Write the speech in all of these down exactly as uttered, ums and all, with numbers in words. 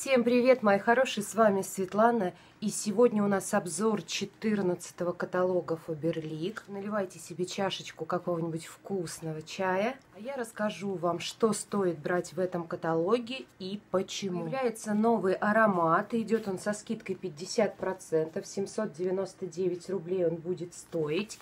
Всем привет, мои хорошие, с вами Светлана, и сегодня у нас обзор четырнадцатого каталога Фаберлик. Наливайте себе чашечку какого-нибудь вкусного чая, а я расскажу вам, что стоит брать в этом каталоге и почему. Появляется новый аромат, идет он со скидкой пятьдесят процентов, семьсот девяносто девять рублей он будет стоить.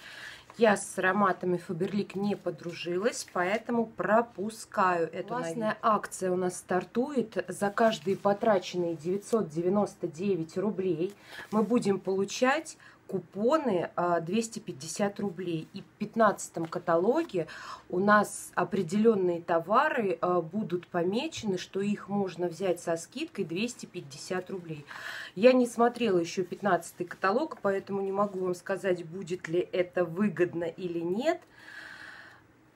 Я с ароматами Фаберлик не подружилась, поэтому пропускаю эту. Классная акция у нас стартует. За каждые потраченные девятьсот девяносто девять рублей мы будем получать купоны двести пятьдесят рублей. И в пятнадцатом каталоге у нас определенные товары будут помечены, что их можно взять со скидкой двести пятьдесят рублей. Я не смотрела еще пятнадцатый каталог, поэтому не могу вам сказать, будет ли это выгодно или нет.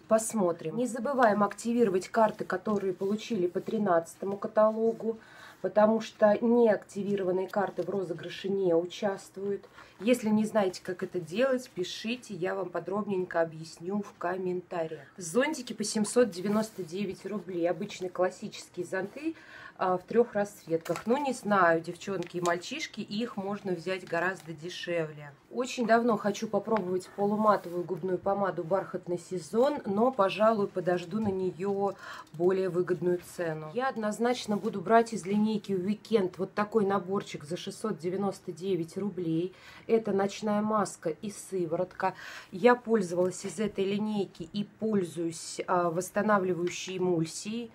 Посмотрим. Не забываем активировать карты, которые получили по тринадцатому каталогу, потому что неактивированные карты в розыгрыше не участвуют. Если не знаете, как это делать, пишите, я вам подробненько объясню в комментариях. Зонтики по семьсот девяносто девять рублей, обычные классические зонты а, в трех расцветках. Ну, не знаю, девчонки и мальчишки, их можно взять гораздо дешевле. Очень давно хочу попробовать полуматовую губную помаду «Бархатный сезон», но, пожалуй, подожду на нее более выгодную цену. Я однозначно буду брать из линейки Викенд вот такой наборчик за шестьсот девяносто девять рублей. Это ночная маска и сыворотка. Я пользовалась из этой линейки и пользуюсь а, восстанавливающей эмульсией,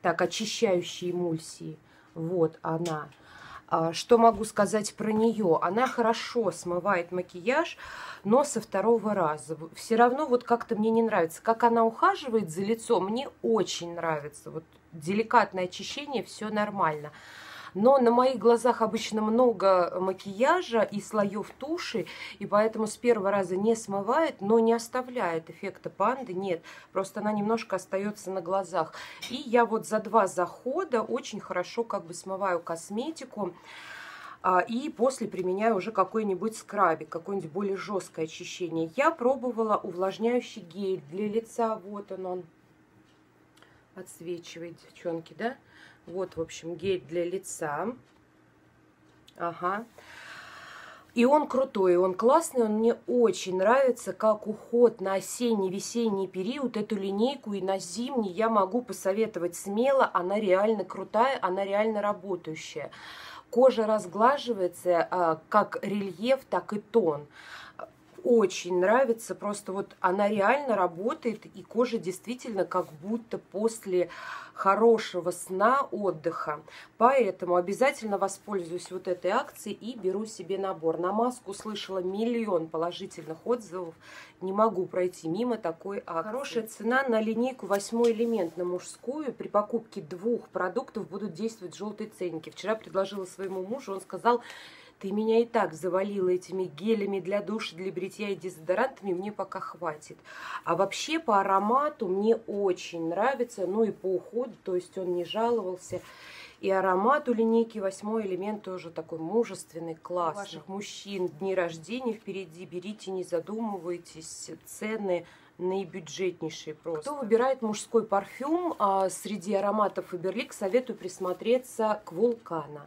так, очищающей эмульсией. Вот она. А, что могу сказать про нее? Она хорошо смывает макияж, но со второго раза. Все равно вот как-то мне не нравится. Как она ухаживает за лицом, мне очень нравится. Вот деликатное очищение, все нормально. Но на моих глазах обычно много макияжа и слоев туши, и поэтому с первого раза не смывает, но не оставляет эффекта панды, нет. Просто она немножко остается на глазах. И я вот за два захода очень хорошо как бы смываю косметику, и после применяю уже какой-нибудь скрабик, какое-нибудь более жесткое очищение. Я пробовала увлажняющий гель для лица, вот он он. Отсвечивает, девчонки, да? Вот, в общем, гель для лица. Ага. И он крутой, он классный, он мне очень нравится, как уход на осенний-весенний период, эту линейку и на зимний я могу посоветовать смело, она реально крутая, она реально работающая. Кожа разглаживается как рельеф, так и тон. Очень нравится, просто вот она реально работает, и кожа действительно как будто после хорошего сна, отдыха. Поэтому обязательно воспользуюсь вот этой акцией и беру себе набор. На маску слышала миллион положительных отзывов, не могу пройти мимо такой акции. Хорошая цена на линейку «Восьмой элемент» на мужскую. При покупке двух продуктов будут действовать желтые ценники. Вчера предложила своему мужу, он сказал: ты меня и так завалила этими гелями для душа, для бритья и дезодорантами, мне пока хватит. А вообще по аромату мне очень нравится, ну и по уходу, то есть он не жаловался. И аромат у линейки «Восьмой элемент» тоже такой мужественный, классный. Ваших мужчин дни рождения впереди, берите, не задумывайтесь, цены наибюджетнейшие просто. Кто выбирает мужской парфюм, а среди ароматов Фаберлик советую присмотреться к «Вулкану».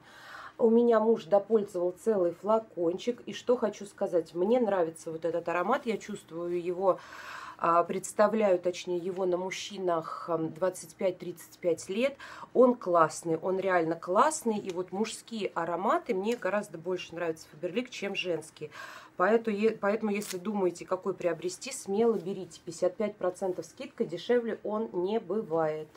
У меня муж допользовал целый флакончик, и что хочу сказать, мне нравится вот этот аромат, я чувствую его, представляю, точнее, его на мужчинах двадцать пять-тридцать пять лет, он классный, он реально классный, и вот мужские ароматы мне гораздо больше нравятся Фаберлик, чем женские, поэтому, поэтому если думаете, какой приобрести, смело берите, пятьдесят пять процентов скидка, дешевле он не бывает.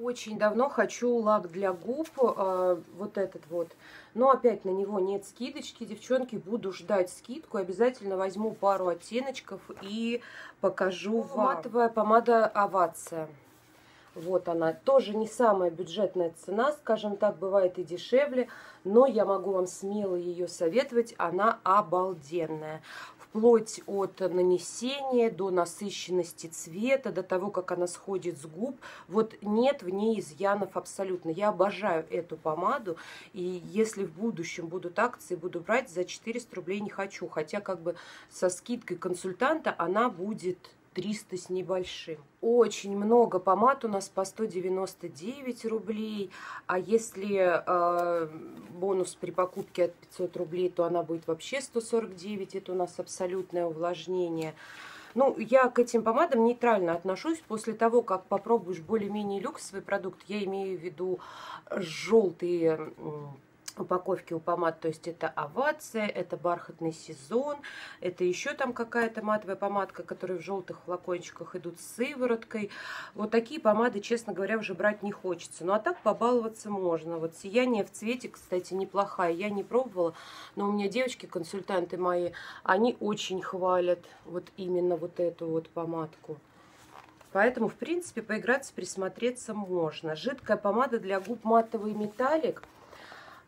Очень давно хочу лак для губ, э, вот этот вот, но опять на него нет скидочки, девчонки, буду ждать скидку, обязательно возьму пару оттеночков и покажу вам. Матовая помада «Овация». Вот она, тоже не самая бюджетная цена, скажем так, бывает и дешевле, но я могу вам смело ее советовать, она обалденная. Вплоть от нанесения до насыщенности цвета, до того, как она сходит с губ. Вот нет в ней изъянов абсолютно. Я обожаю эту помаду. И если в будущем будут акции, буду брать, за четыреста рублей не хочу. Хотя как бы со скидкой консультанта она будет триста с небольшим. Очень много помад у нас по сто девяносто девять рублей, а если э, бонус при покупке от пятисот рублей, то она будет вообще сто сорок девять, это у нас абсолютное увлажнение. Ну, я к этим помадам нейтрально отношусь. После того, как попробуешь более-менее люксовый продукт, я имею в виду желтые упаковки у помад, то есть это Овация, это Бархатный сезон, это еще там какая-то матовая помадка, которая в желтых флакончиках идут с сывороткой. Вот такие помады, честно говоря, уже брать не хочется. Ну а так побаловаться можно. Вот Сияние в цвете, кстати, неплохая. Я не пробовала, но у меня девочки, консультанты мои, они очень хвалят вот именно вот эту вот помадку. Поэтому, в принципе, поиграться, присмотреться можно. Жидкая помада для губ матовый металлик.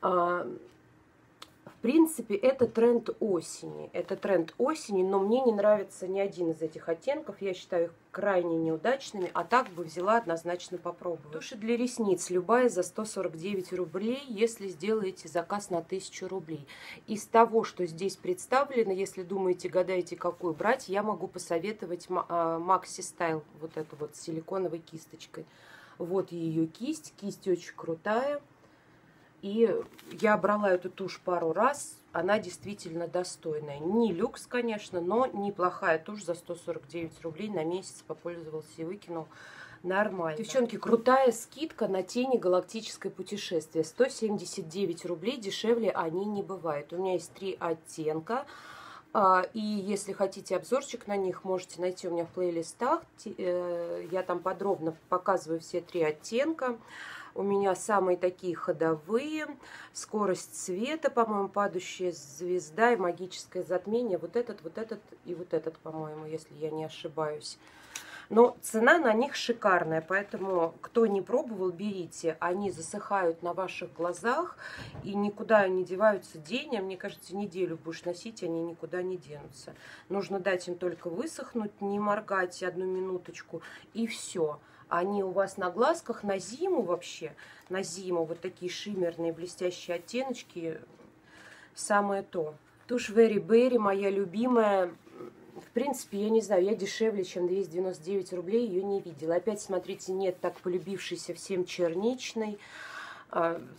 В принципе, это тренд осени. Это тренд осени, но мне не нравится ни один из этих оттенков. Я считаю их крайне неудачными, а так бы взяла, однозначно попробую. Тушь для ресниц любая за сто сорок девять рублей, если сделаете заказ на тысячу рублей. Из того, что здесь представлено, если думаете, гадаете, какую брать, я могу посоветовать Макси Стайл, вот эту вот с силиконовой кисточкой. Вот ее кисть. Кисть очень крутая. И я брала эту тушь пару раз, она действительно достойная. Не люкс, конечно, но неплохая тушь за сто сорок девять рублей на месяц. Попользовался и выкинул нормально. Девчонки, крутая скидка на тени «Галактическое путешествие». сто семьдесят девять рублей, дешевле они не бывают. У меня есть три оттенка. И если хотите обзорчик на них, можете найти у меня в плейлистах. Я там подробно показываю все три оттенка. У меня самые такие ходовые: скорость света, по-моему, падающая звезда и магическое затмение. Вот этот, вот этот и вот этот, по-моему, если я не ошибаюсь. Но цена на них шикарная, поэтому кто не пробовал, берите. Они засыхают на ваших глазах и никуда не деваются день. А мне кажется, неделю будешь носить, они никуда не денутся. Нужно дать им только высохнуть, не моргать одну минуточку, и все. Они у вас на глазках на зиму вообще, на зиму вот такие шиммерные блестящие оттеночки, самое то. Тушь Very Berry, моя любимая. В принципе, я не знаю, я дешевле, чем двести девяносто девять рублей ее не видела. Опять, смотрите, нет так полюбившейся всем черничной.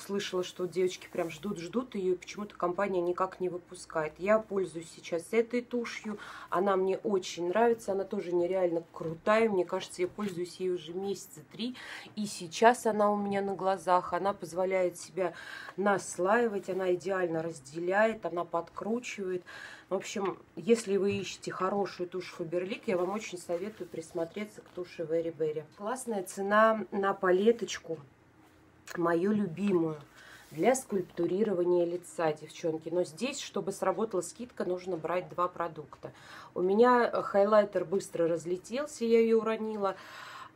Слышала, что девочки прям ждут-ждут ее, и почему-то компания никак не выпускает. Я пользуюсь сейчас этой тушью, она мне очень нравится, она тоже нереально крутая. Мне кажется, я пользуюсь ей уже месяца три, и сейчас она у меня на глазах. Она позволяет себя наслаивать, она идеально разделяет, она подкручивает. В общем, если вы ищете хорошую тушь Фаберлик, я вам очень советую присмотреться к туши Very Berry. Классная цена на палеточку, мою любимую, для скульптурирования лица, девчонки. Но здесь, чтобы сработала скидка, нужно брать два продукта. У меня хайлайтер быстро разлетелся, я ее уронила.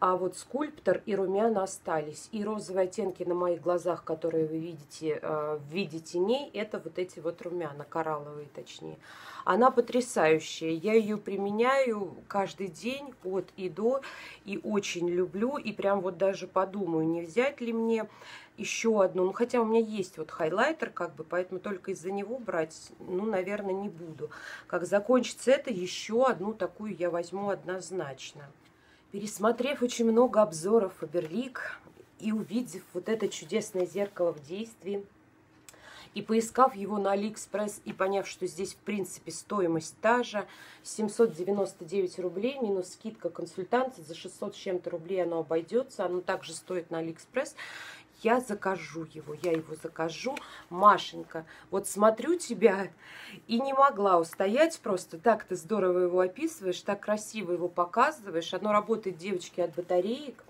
А вот скульптор и румяна остались. И розовые оттенки на моих глазах, которые вы видите в виде теней, это вот эти вот румяна, коралловые точнее. Она потрясающая. Я ее применяю каждый день от и до. И очень люблю. И прям вот даже подумаю, не взять ли мне еще одну. Ну, хотя у меня есть вот хайлайтер, как бы, поэтому только из-за него брать, ну, наверное, не буду. Как закончится это, еще одну такую я возьму однозначно. Пересмотрев очень много обзоров Фаберлик и увидев вот это чудесное зеркало в действии, и поискав его на AliExpress и поняв, что здесь, в принципе, стоимость та же, семьсот девяносто девять рублей минус скидка консультанта, за шестьсот с чем-то рублей оно обойдется, оно также стоит на AliExpress, я закажу его, я его закажу. Машенька, вот смотрю тебя и не могла устоять просто. Так ты здорово его описываешь, так красиво его показываешь. Оно работает, девочки, от батареек.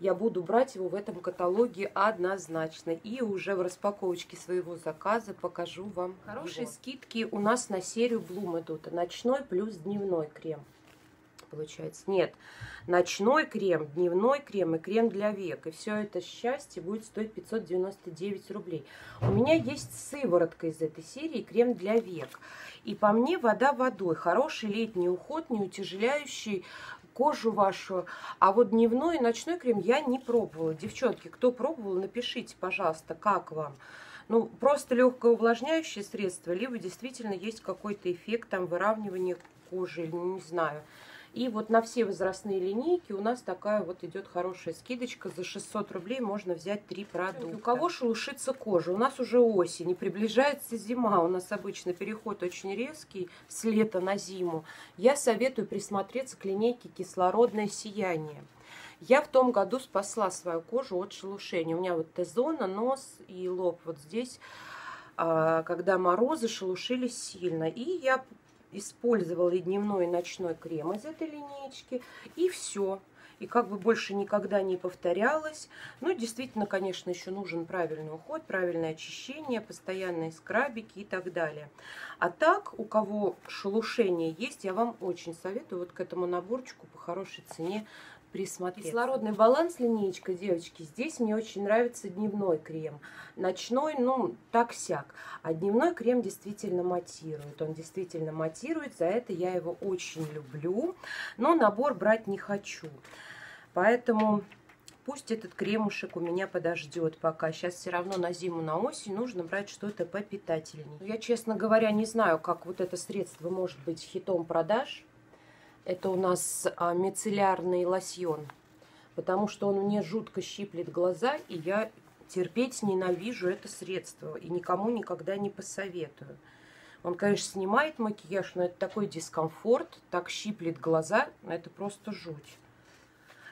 Я буду брать его в этом каталоге однозначно. И уже в распаковочке своего заказа покажу вам. Хорошие его скидки у нас на серию Bloom идут. Ночной плюс дневной крем. Получается, нет, ночной крем, дневной крем и крем для век. И все это счастье будет стоить пятьсот девяносто девять рублей. У меня есть сыворотка из этой серии, крем для век. И по мне вода водой. Хороший летний уход, не утяжеляющий кожу вашу. А вот дневной и ночной крем я не пробовала. Девчонки, кто пробовал, напишите, пожалуйста, как вам. Ну, просто легкое увлажняющее средство, либо действительно есть какой-то эффект там выравнивания кожи, не знаю. И вот на все возрастные линейки у нас такая вот идет хорошая скидочка. За шестьсот рублей можно взять три продукта. У кого шелушится кожа? У нас уже осень и приближается зима. У нас обычно переход очень резкий с лета на зиму. Я советую присмотреться к линейке «Кислородное сияние». Я в том году спасла свою кожу от шелушения. У меня вот Т-зона, нос и лоб вот здесь, когда морозы, шелушились сильно. И я использовала и дневной, и ночной крем из этой линейки. И все. И как бы больше никогда не повторялось. Ну, действительно, конечно, еще нужен правильный уход, правильное очищение, постоянные скрабики и так далее. А так, у кого шелушение есть, я вам очень советую вот к этому наборчику по хорошей цене присмотреться. Кислородный баланс линейка, девочки, здесь мне очень нравится дневной крем. Ночной, ну, так-сяк. А дневной крем действительно матирует. Он действительно матирует, за это я его очень люблю. Но набор брать не хочу. Поэтому пусть этот кремушек у меня подождет пока. Сейчас все равно на зиму, на осень нужно брать что-то попитательнее. Я, честно говоря, не знаю, как вот это средство может быть хитом продаж. Это у нас мицеллярный лосьон, потому что он мне жутко щиплет глаза, и я терпеть ненавижу это средство, и никому никогда не посоветую. Он, конечно, снимает макияж, но это такой дискомфорт, так щиплет глаза, это просто жуть.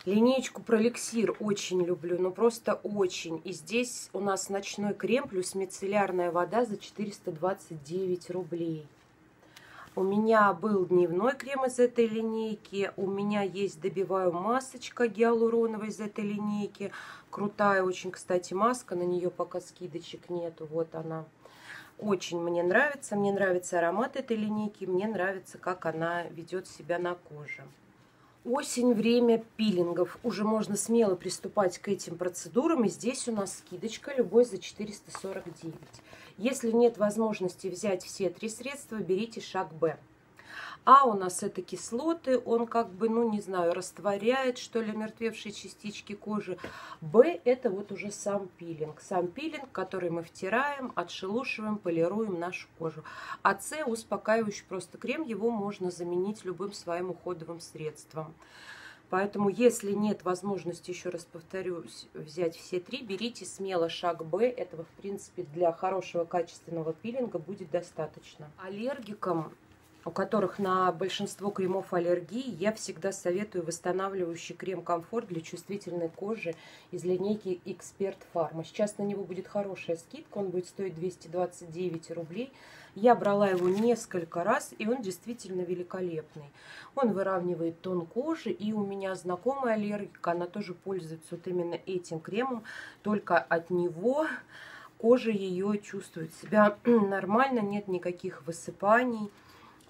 Линеечку Пролексир очень люблю, но просто очень. И здесь у нас ночной крем плюс мицеллярная вода за четыреста двадцать девять рублей. У меня был дневной крем из этой линейки, у меня есть «Добиваю» масочка гиалуроновая из этой линейки. Крутая очень, кстати, маска, на нее пока скидочек нету, вот она. Очень мне нравится, мне нравится аромат этой линейки, мне нравится, как она ведет себя на коже. Осень, время пилингов. Уже можно смело приступать к этим процедурам. И здесь у нас скидочка любой за четыреста сорок девять. Если нет возможности взять все три средства, берите шаг Б. А у нас это кислоты. Он как бы, ну не знаю, растворяет, что ли, мертвевшие частички кожи. Б это вот уже сам пилинг. Сам пилинг, который мы втираем, отшелушиваем, полируем нашу кожу. А С успокаивающий просто крем. Его можно заменить любым своим уходовым средством. Поэтому, если нет возможности, еще раз повторюсь, взять все три, берите смело шаг Б. Этого, в принципе, для хорошего качественного пилинга будет достаточно. Аллергикам, у которых на большинство кремов аллергии, я всегда советую восстанавливающий крем «Комфорт» для чувствительной кожи из линейки «Эксперт Фарма». Сейчас на него будет хорошая скидка, он будет стоить двести двадцать девять рублей. Я брала его несколько раз, и он действительно великолепный. Он выравнивает тон кожи, и у меня знакомая аллергика, она тоже пользуется вот именно этим кремом, только от него кожа ее чувствует себя нормально, нет никаких высыпаний.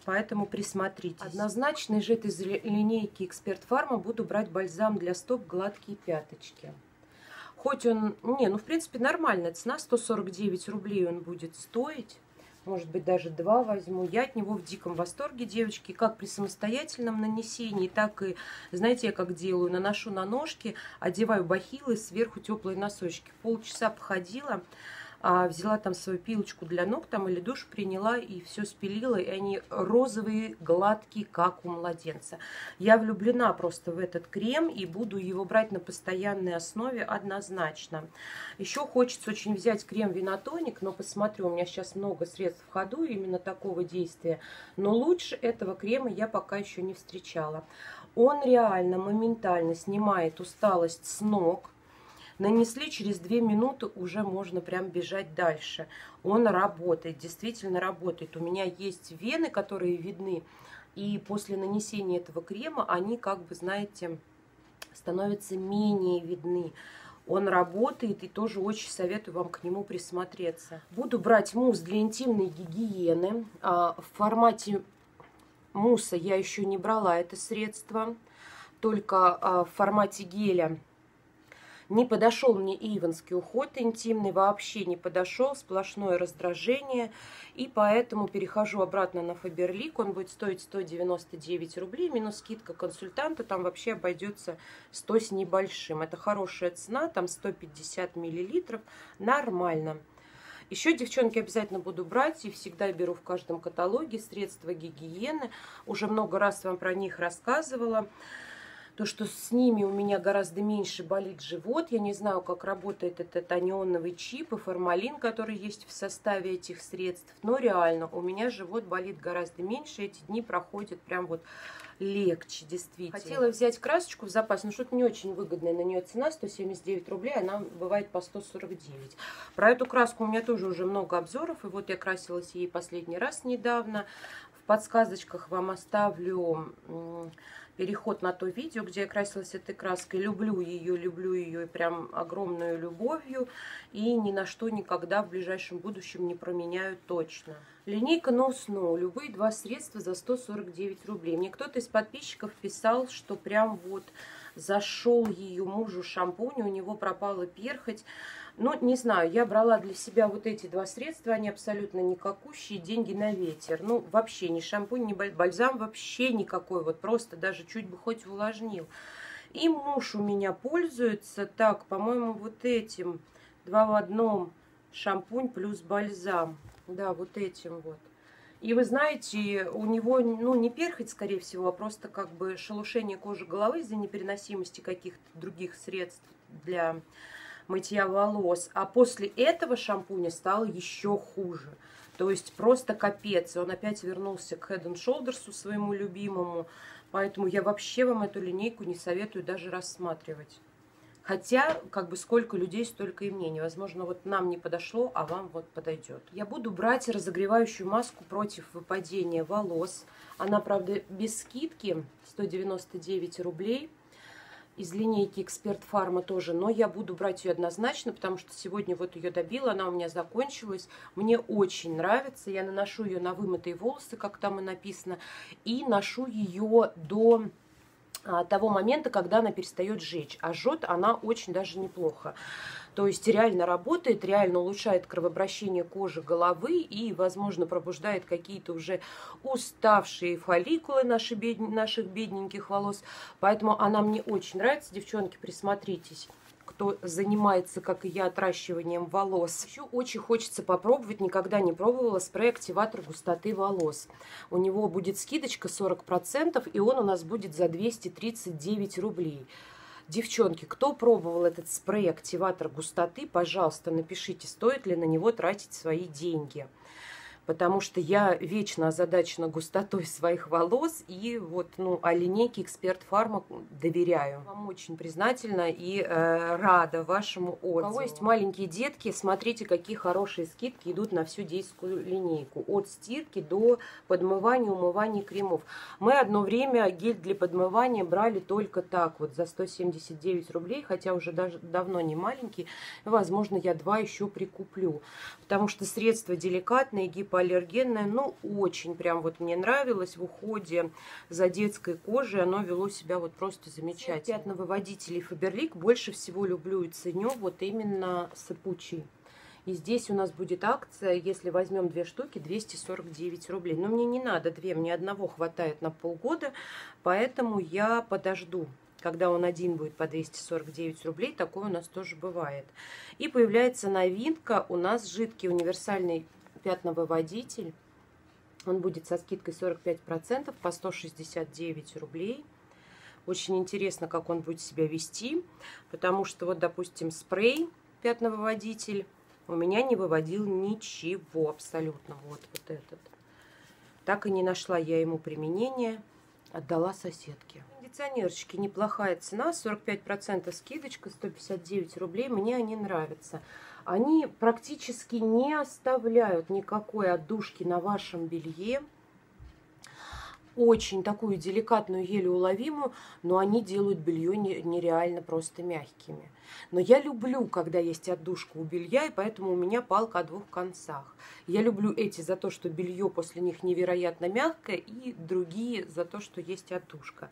Поэтому присмотритесь. Однозначно из этой линейки «Эксперт Фарма» буду брать бальзам для стоп «Гладкие пяточки». Хоть он... Не, ну в принципе нормальная цена. сто сорок девять рублей он будет стоить. Может быть даже два возьму. Я от него в диком восторге, девочки. Как при самостоятельном нанесении, так и, знаете, я как делаю. Наношу на ножки, одеваю бахилы, сверху теплые носочки. Полчаса походила. Взяла там свою пилочку для ног там или душ приняла и все спилила. И они розовые, гладкие, как у младенца. Я влюблена просто в этот крем и буду его брать на постоянной основе однозначно. Еще хочется очень взять крем «Винотоник», но посмотрю, у меня сейчас много средств в ходу именно такого действия. Но лучше этого крема я пока еще не встречала. Он реально моментально снимает усталость с ног. Нанесли, через две минуты уже можно прям бежать дальше. Он работает, действительно работает. У меня есть вены, которые видны, и после нанесения этого крема они, как бы, знаете, становятся менее видны. Он работает, и тоже очень советую вам к нему присмотреться. Буду брать мусс для интимной гигиены. В формате мусса я еще не брала это средство, только в формате геля. Не подошел мне ивенский уход интимный, вообще не подошел, сплошное раздражение. И поэтому перехожу обратно на Фаберлик, он будет стоить сто девяносто девять рублей, минус скидка консультанта, там вообще обойдется сто с небольшим. Это хорошая цена, там сто пятьдесят миллилитров, нормально. Еще, девчонки, обязательно буду брать и всегда беру в каждом каталоге средства гигиены. Уже много раз вам про них рассказывала. То, что с ними у меня гораздо меньше болит живот. Я не знаю, как работает этот анионовый чип и формалин, который есть в составе этих средств. Но реально, у меня живот болит гораздо меньше. Эти дни проходят прям вот легче, действительно. Хотела взять красочку в запас, но что-то не очень выгодное. На нее цена сто семьдесят девять рублей, она бывает по сто сорок девять. Про эту краску у меня тоже уже много обзоров. И вот я красилась ей последний раз недавно. В подсказочках вам оставлю переход на то видео, где я красилась этой краской. Люблю ее, люблю ее и прям огромную любовью. И ни на что никогда в ближайшем будущем не променяю точно. Линейка No Snow. Любые два средства за сто сорок девять рублей. Мне кто-то из подписчиков писал, что прям вот зашел ее мужу шампунь, у него пропала перхоть. Ну, не знаю, я брала для себя вот эти два средства, они абсолютно никакущие, деньги на ветер. Ну, вообще ни шампунь, ни бальзам, вообще никакой, вот просто даже чуть бы хоть увлажнил. И муж у меня пользуется, так, по-моему, вот этим, два в одном шампунь плюс бальзам, да, вот этим вот. И вы знаете, у него, ну, не перхоть, скорее всего, а просто как бы шелушение кожи головы из-за непереносимости каких-то других средств для мытья волос. А после этого шампуня стало еще хуже. То есть просто капец. И он опять вернулся к Head and Shoulders, своему любимому. Поэтому я вообще вам эту линейку не советую даже рассматривать. Хотя, как бы, сколько людей, столько и мнений. Возможно, вот нам не подошло, а вам вот подойдет. Я буду брать разогревающую маску против выпадения волос. Она, правда, без скидки, сто девяносто девять рублей. Из линейки Эксперт Фарма тоже, но я буду брать ее однозначно, потому что сегодня вот ее добила, она у меня закончилась. Мне очень нравится, я наношу ее на вымытые волосы, как там и написано, и ношу ее до того момента, когда она перестает жечь. А жжет она очень даже неплохо. То есть реально работает, реально улучшает кровообращение кожи головы и, возможно, пробуждает какие-то уже уставшие фолликулы наши бед... наших бедненьких волос. Поэтому она мне очень нравится. Девчонки, присмотритесь, кто занимается, как и я, отращиванием волос. Еще очень хочется попробовать, никогда не пробовала, спрей-активатор густоты волос. У него будет скидочка сорок процентов, и он у нас будет за двести тридцать девять рублей. Девчонки, кто пробовал этот спрей-активатор густоты, пожалуйста, напишите, стоит ли на него тратить свои деньги. Потому что я вечно озадачена густотой своих волос. И вот, ну, о линейке Эксперт Фарма доверяю. Вам очень признательна и э, рада вашему отзыву. У кого есть маленькие детки, смотрите, какие хорошие скидки идут на всю дейскую линейку. От стирки до подмывания, умывания кремов. Мы одно время гель для подмывания брали только так, вот за сто семьдесят девять рублей. Хотя уже даже давно не маленький. Возможно, я два еще прикуплю. Потому что средства деликатные, гипоаллергенные. Аллергенное, но очень прям вот мне нравилось в уходе за детской кожей, оно вело себя вот просто замечательно. Пятновыводителей Фаберлик больше всего люблю и ценю вот именно сыпучий. И здесь у нас будет акция, если возьмем две штуки, двести сорок девять рублей. Но мне не надо две, мне одного хватает на полгода, поэтому я подожду. Когда он один будет по двести сорок девять рублей, такое у нас тоже бывает. И появляется новинка, у нас жидкий универсальный пятновыводитель, он будет со скидкой сорок пять процентов по сто шестьдесят девять рублей. Очень интересно, как он будет себя вести, потому что вот, допустим, спрей пятновыводитель у меня не выводил ничего абсолютно. Вот, вот этот. Так и не нашла я ему применения, отдала соседке. Кондиционерчики, неплохая цена, сорок пять процентов скидочка, сто пятьдесят девять рублей, мне они нравятся. Они практически не оставляют никакой отдушки на вашем белье. Очень такую деликатную, еле уловимую, но они делают белье нереально просто мягкими. Но я люблю, когда есть отдушка у белья, и поэтому у меня палка о двух концах. Я люблю эти за то, что белье после них невероятно мягкое, и другие за то, что есть отдушка.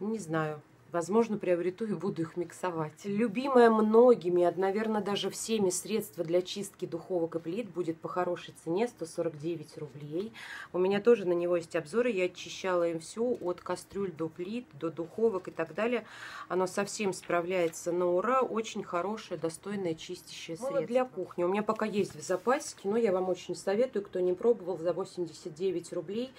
Не знаю. Возможно, приобрету и буду их миксовать. Любимое многими, а, наверное, даже всеми средство для чистки духовок и плит будет по хорошей цене сто сорок девять рублей. У меня тоже на него есть обзоры. Я очищала им все от кастрюль до плит, до духовок и так далее. Оно совсем справляется на ура. Очень хорошее, достойное чистящее средство. Мыло для кухни. У меня пока есть в запасике, но я вам очень советую, кто не пробовал, за восемьдесят девять рублей.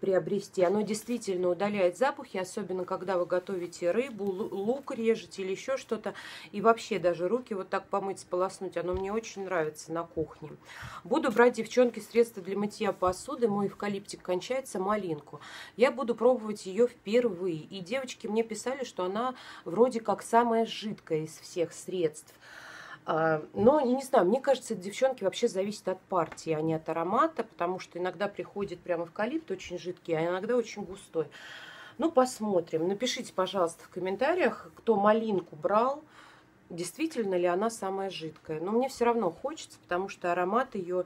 Приобрести. Оно действительно удаляет запахи, особенно когда вы готовите рыбу, лук режете или еще что-то. И вообще даже руки вот так помыть, сполоснуть. Оно мне очень нравится на кухне. Буду брать, девчонки, средства для мытья посуды. Мой эвкалиптик кончается, малинку. Я буду пробовать ее впервые. И девочки мне писали, что она вроде как самая жидкая из всех средств. Но, я не знаю, мне кажется, девчонки, вообще зависит от партии, а не от аромата, потому что иногда приходит прямо эвкалипт очень жидкий, а иногда очень густой. Ну, посмотрим. Напишите, пожалуйста, в комментариях, кто малинку брал, действительно ли она самая жидкая. Но мне все равно хочется, потому что аромат ее,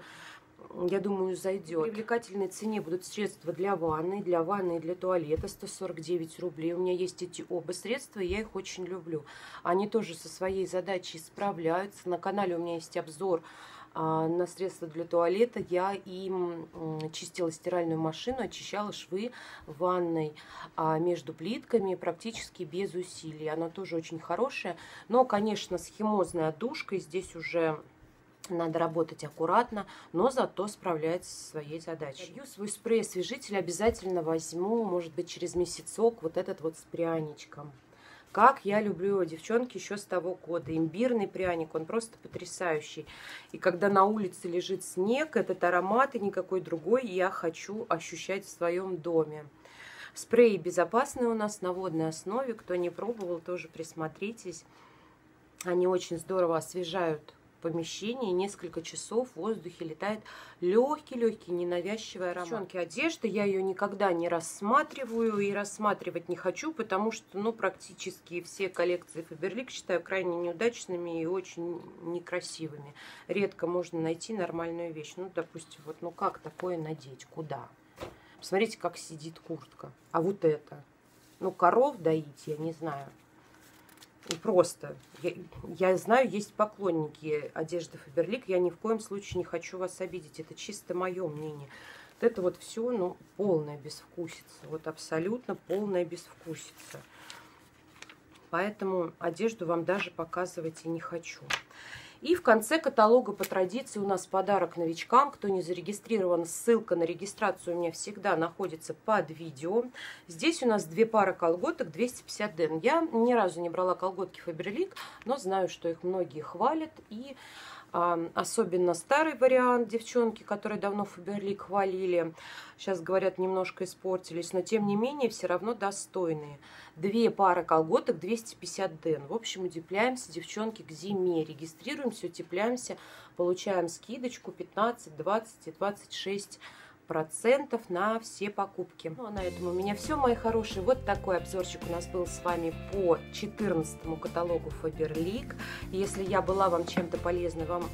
я думаю, зайдет. В привлекательной цене будут средства для ванны, для ванны и для туалета, сто сорок девять рублей. У меня есть эти оба средства, и я их очень люблю. Они тоже со своей задачей справляются. На канале у меня есть обзор на средства для туалета. Я им чистила стиральную машину, очищала швы в ванной между плитками практически без усилий. Оно тоже очень хорошее, но, конечно, схемозная отдушка, здесь уже надо работать аккуратно, но зато справляется со своей задачей. Я свой спрей-освежитель обязательно возьму, может быть, через месяцок, вот этот вот с пряничком. Как я люблю его, девчонки, еще с того года. Имбирный пряник, он просто потрясающий. И когда на улице лежит снег, этот аромат и никакой другой я хочу ощущать в своем доме. Спрей безопасный у нас на водной основе. Кто не пробовал, тоже присмотритесь. Они очень здорово освежают помещении, несколько часов в воздухе летает легкий-легкий ненавязчивый аромат. Девчонки, одежда, я ее никогда не рассматриваю и рассматривать не хочу, потому что, ну, практически все коллекции Фаберлик считаю крайне неудачными и очень некрасивыми. Редко можно найти нормальную вещь. Ну, допустим, вот, ну как такое надеть? Куда? Посмотрите, как сидит куртка. А вот это? Ну, коров доить, я не знаю. Просто, я, я знаю, есть поклонники одежды Фаберлик, я ни в коем случае не хочу вас обидеть, это чисто мое мнение. Вот это вот все, ну, полная безвкусица, вот абсолютно полная безвкусица. Поэтому одежду вам даже показывать и не хочу. И в конце каталога по традиции у нас подарок новичкам. Кто не зарегистрирован, ссылка на регистрацию у меня всегда находится под видео. Здесь у нас две пары колготок двести пятьдесят ден. Я ни разу не брала колготки Фаберлик, но знаю, что их многие хвалят. И а, особенно старый вариант, девчонки, которые давно Фаберлик хвалили. Сейчас, говорят, немножко испортились, но тем не менее все равно достойные. Две пары колготок двести пятьдесят ден. В общем, удивляемся, девчонки, к зиме. Регистрируем, утепляемся, получаем скидочку пятнадцать, двадцать и двадцать шесть процентов на все покупки. Ну а на этом у меня все, мои хорошие. Вот такой обзорчик у нас был с вами по четырнадцатому каталогу Фаберлик. Если я была вам чем-то полезна, вам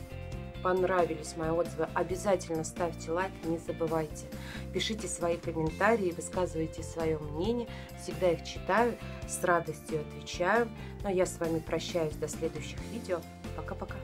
понравились мои отзывы, обязательно ставьте лайк, не забывайте. Пишите свои комментарии, высказывайте свое мнение. Всегда их читаю, с радостью отвечаю. Ну а я с вами прощаюсь до следующих видео. Пока-пока.